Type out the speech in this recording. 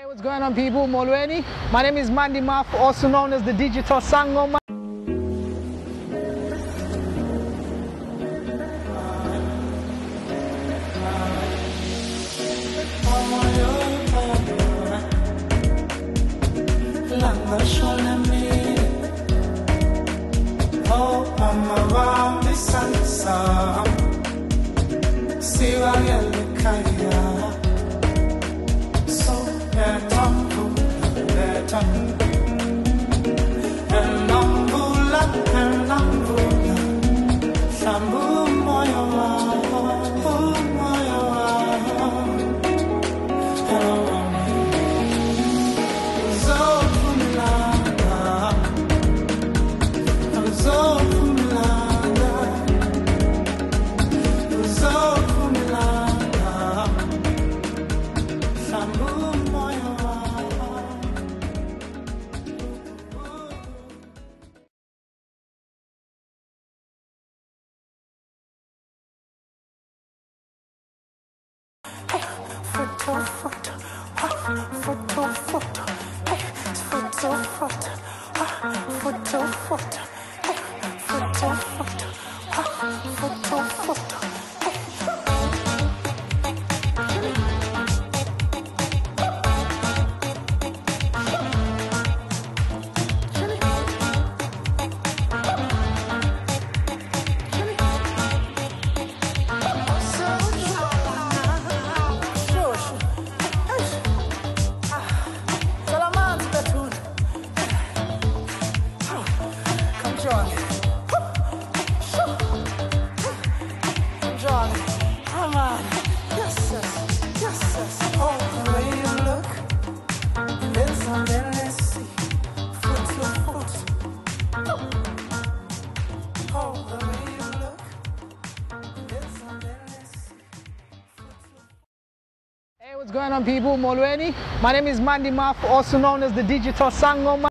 Hey, what's going on, people? Molweni. My name is Mandy Mafu, also known as the Digital Sangoma. What's going on, people? Molweni. My name is Mandy Mafu, also known as the Digital Sangoma.